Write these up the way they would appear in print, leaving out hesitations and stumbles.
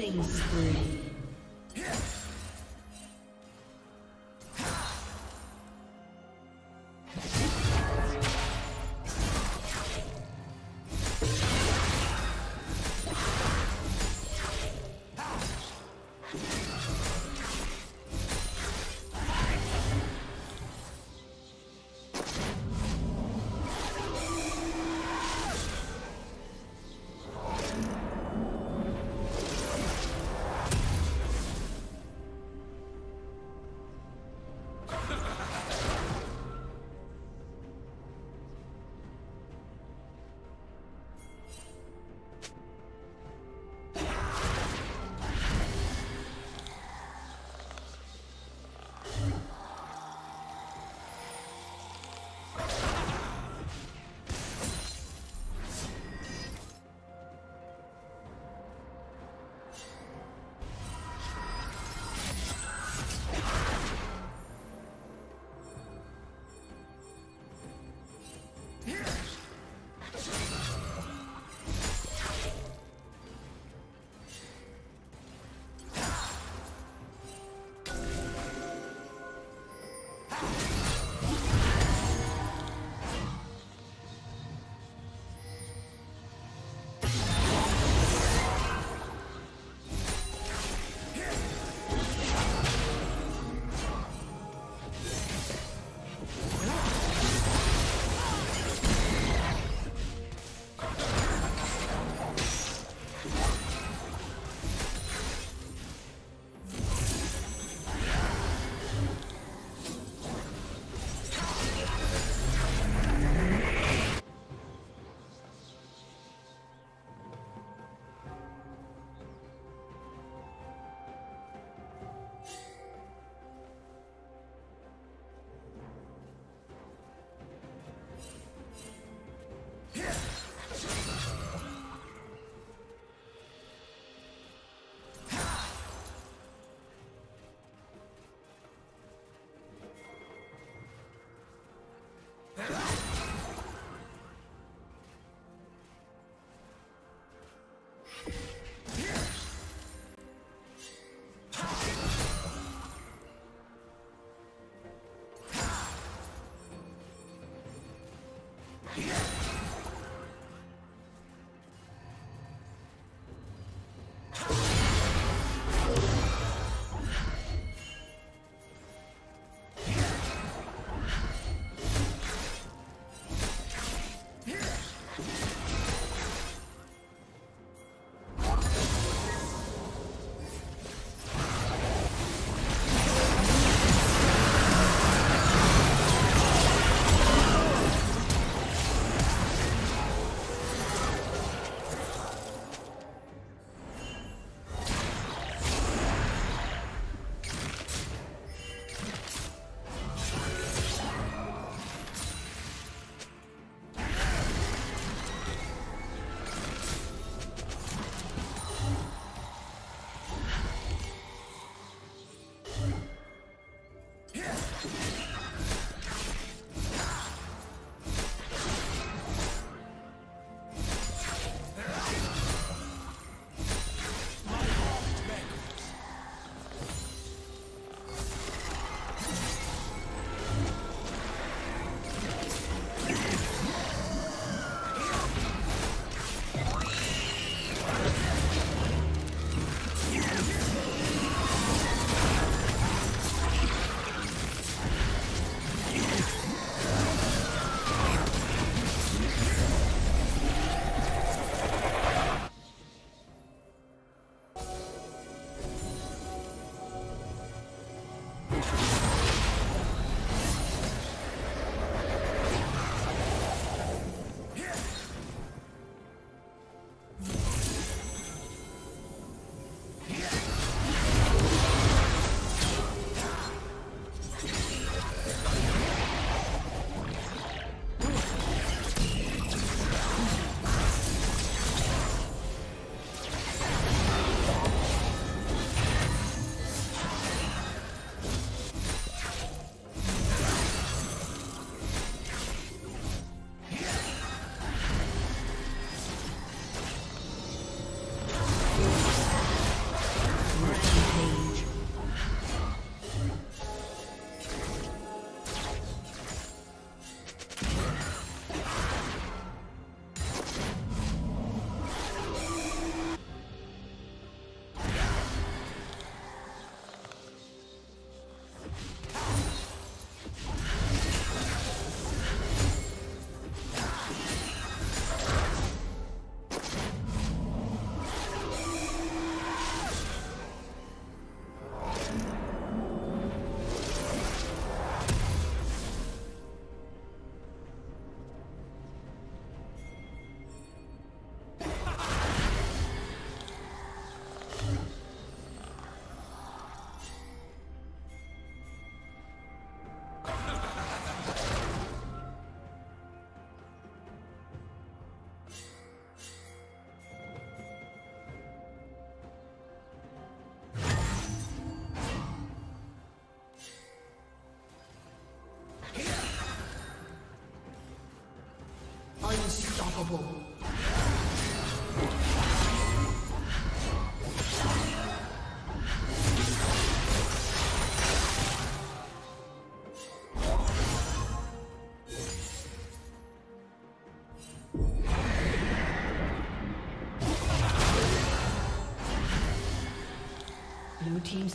Killing spree. Unstoppable. Blue team's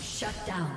Shut down.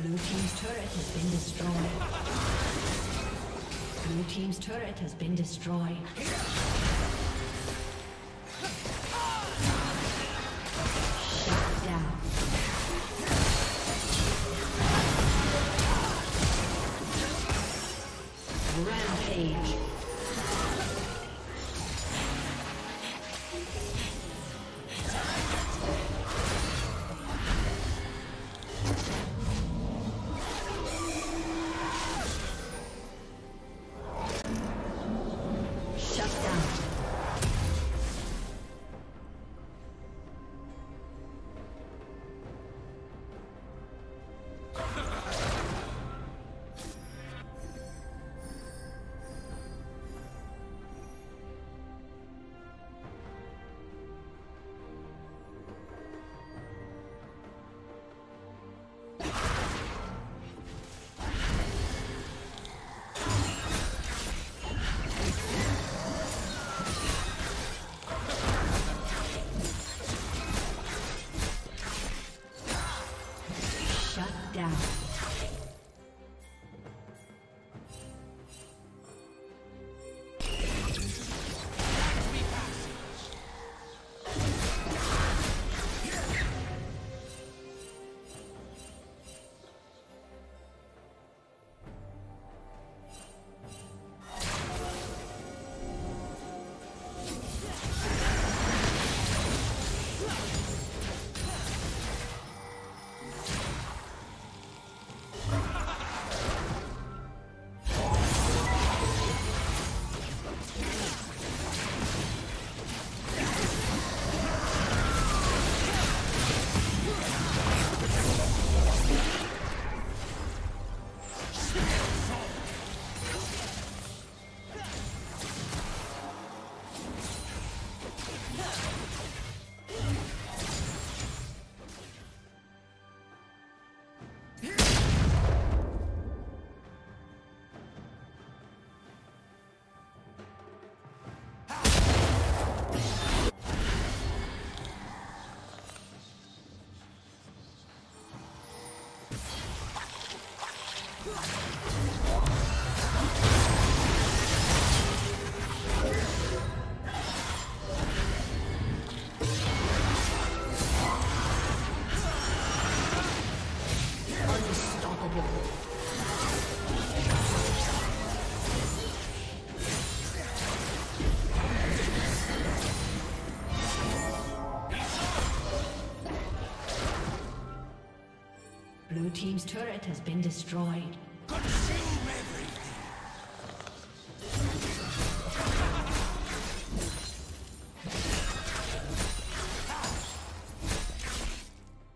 Blue team's turret has been destroyed. Blue team's turret has been destroyed. Shut down. Rampage. Shut down. Blue team's turret has been destroyed. Consume everything!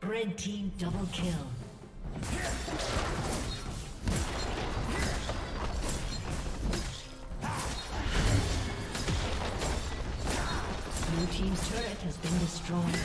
Red team double kill. Blue team's turret has been destroyed.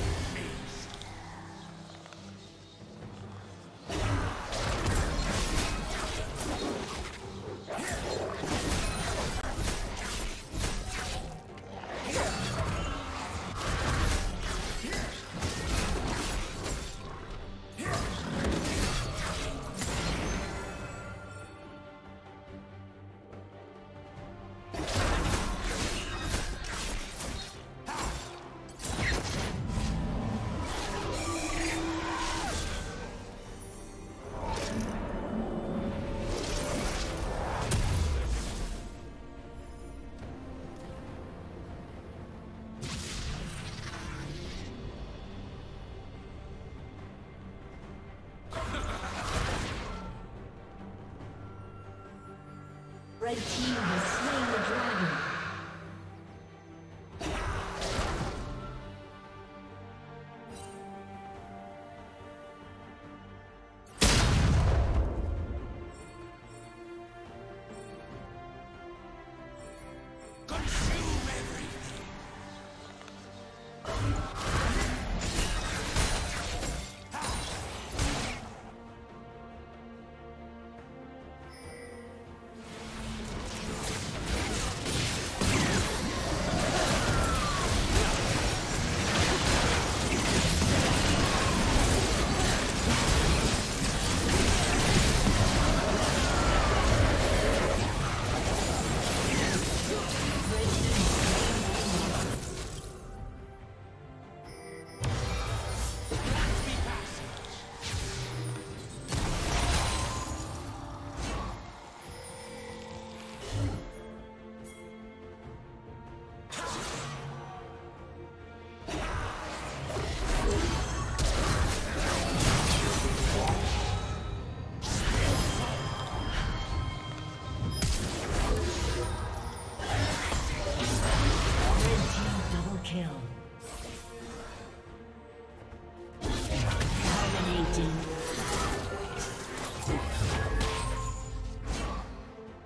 Red team has slain the dragon.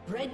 Red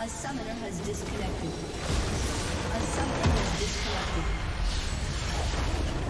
A summoner has disconnected. A summoner has disconnected.